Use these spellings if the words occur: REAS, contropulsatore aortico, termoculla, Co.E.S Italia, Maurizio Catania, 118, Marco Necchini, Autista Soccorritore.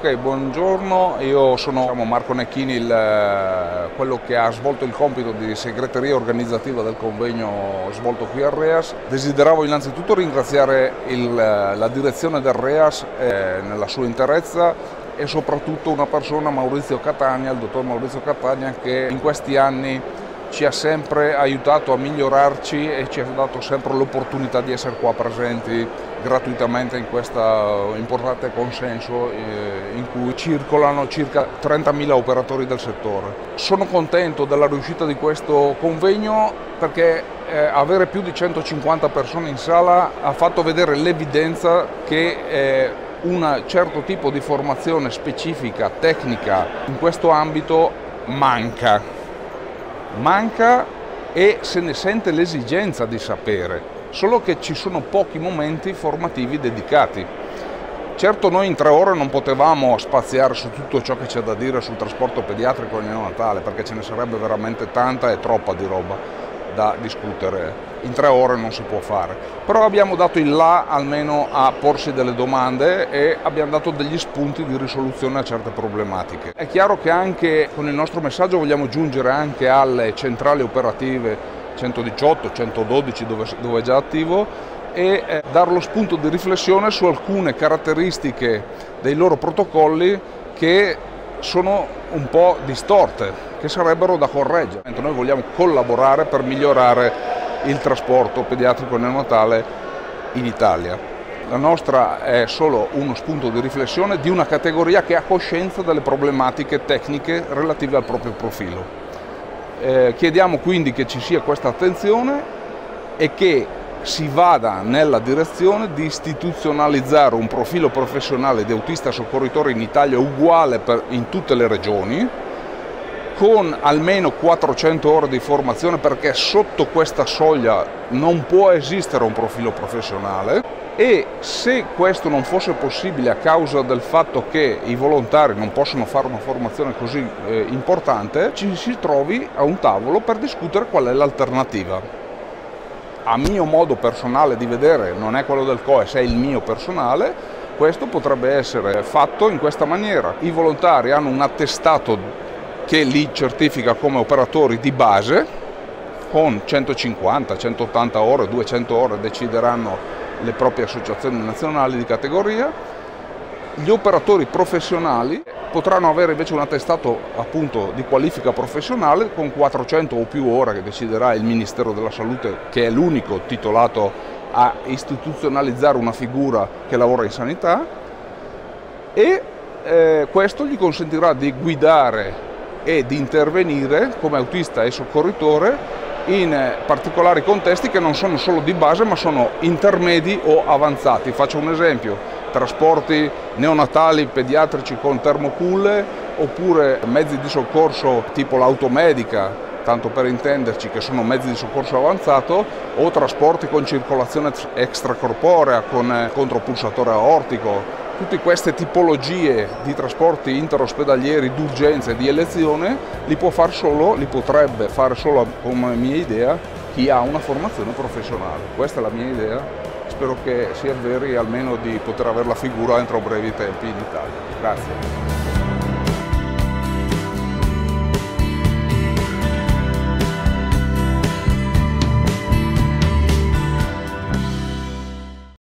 Ok, buongiorno, io sono Marco Necchini, quello che ha svolto il compito di segreteria organizzativa del convegno svolto qui al REAS. Desideravo innanzitutto ringraziare la direzione del REAS nella sua interezza e soprattutto una persona, Maurizio Catania, il dottor Maurizio Catania, che in questi anni ci ha sempre aiutato a migliorarci e ci ha dato sempre l'opportunità di essere qua presenti gratuitamente in questo importante consenso in cui circolano circa 30.000 operatori del settore. Sono contento della riuscita di questo convegno perché avere più di 150 persone in sala ha fatto vedere l'evidenza che un certo tipo di formazione specifica, tecnica, in questo ambito manca e se ne sente l'esigenza di sapere, solo che ci sono pochi momenti formativi dedicati. Certo, noi in 3 ore non potevamo spaziare su tutto ciò che c'è da dire sul trasporto pediatrico e neonatale, perché ce ne sarebbe veramente tanta e troppa di roba da discutere. In 3 ore non si può fare, però abbiamo dato il là almeno a porsi delle domande e abbiamo dato degli spunti di risoluzione a certe problematiche. È chiaro che anche con il nostro messaggio vogliamo giungere anche alle centrali operative 118, 112 dove è già attivo e dar lo spunto di riflessione su alcune caratteristiche dei loro protocolli che sono un po' distorte, che sarebbero da correggere. Noi vogliamo collaborare per migliorare il trasporto pediatrico neonatale in Italia. La nostra è solo uno spunto di riflessione di una categoria che ha coscienza delle problematiche tecniche relative al proprio profilo. Chiediamo quindi che ci sia questa attenzione e che si vada nella direzione di istituzionalizzare un profilo professionale di autista soccorritore in Italia uguale in tutte le regioni, con almeno 400 ore di formazione, perché sotto questa soglia non può esistere un profilo professionale. E se questo non fosse possibile a causa del fatto che i volontari non possono fare una formazione così importante, ci si trovi a un tavolo per discutere qual è l'alternativa. A mio modo personale di vedere, non è quello del Co.E.S, è il mio personale, questo potrebbe essere fatto in questa maniera. I volontari hanno un attestato che li certifica come operatori di base, con 150, 180 ore, 200 ore decideranno le proprie associazioni nazionali di categoria. Gli operatori professionali potranno avere invece un attestato appunto di qualifica professionale con 400 o più ore che deciderà il Ministero della Salute, che è l'unico titolato a istituzionalizzare una figura che lavora in sanità, e questo gli consentirà di guidare e di intervenire come autista e soccorritore in particolari contesti che non sono solo di base ma sono intermedi o avanzati. Faccio un esempio: trasporti neonatali pediatrici con termoculle oppure mezzi di soccorso tipo l'automedica, tanto per intenderci, che sono mezzi di soccorso avanzato, o trasporti con circolazione extracorporea, con contropulsatore aortico. Tutte queste tipologie di trasporti interospedalieri d'urgenza e di elezione li potrebbe fare solo, come mia idea, chi ha una formazione professionale. Questa è la mia idea, spero che si avveri almeno di poter avere la figura entro brevi tempi in Italia. Grazie.